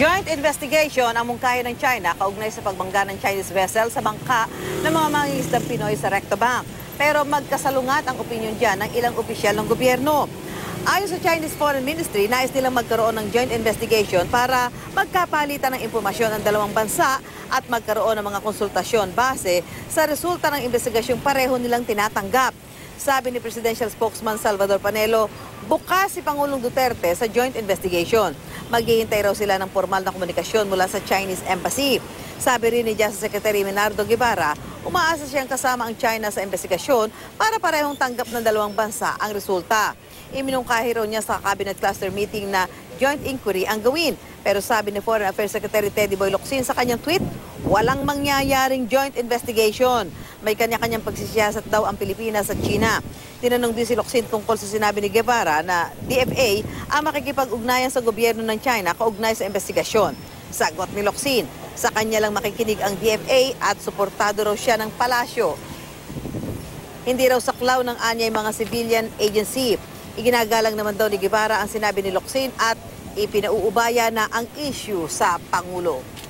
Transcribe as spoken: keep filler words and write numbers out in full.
Joint investigation ang mungkahi ng China kaugnay sa pagbangga ng Chinese vessel sa bangka ng mga mangingisdang Pinoy sa Rectobank. Pero magkasalungat ang opinyon dyan ng ilang opisyal ng gobyerno. Ayon sa Chinese Foreign Ministry, nais nilang magkaroon ng joint investigation para magkapalitan ng impormasyon ang dalawang bansa at magkaroon ng mga konsultasyon base sa resulta ng investigasyong pareho nilang tinatanggap. Sabi ni Presidential Spokesman Salvador Panelo, bukas si Pangulong Duterte sa joint investigation. Maghihintay raw sila ng formal na komunikasyon mula sa Chinese Embassy. Sabi rin ni Justice Secretary Menardo Guevarra, umaasa siyang kasama ang China sa investigasyon para parehong tanggap ng dalawang bansa ang resulta. Iminungkahi raw niya sa Cabinet Cluster Meeting na joint inquiry ang gawin. Pero sabi ni Foreign Affairs Secretary Teddy Boy Locsin sa kanyang tweet, walang mangyayaring joint investigation. May kanya-kanyang pagsisiyasat daw ang Pilipinas at China. Tinanong din si Locsin tungkol sa sinabi ni Guevara na D F A ang makikipag-ugnayan sa gobyerno ng China kaugnay sa investigasyon. Sagot ni Locsin, sa kanya lang makikinig ang D F A at suportado raw siya ng palasyo. Hindi raw saklaw ng anyay mga civilian agency. Iginagalang naman daw ni Guevara ang sinabi ni Locsin at ipinauubaya na ang issue sa Pangulo.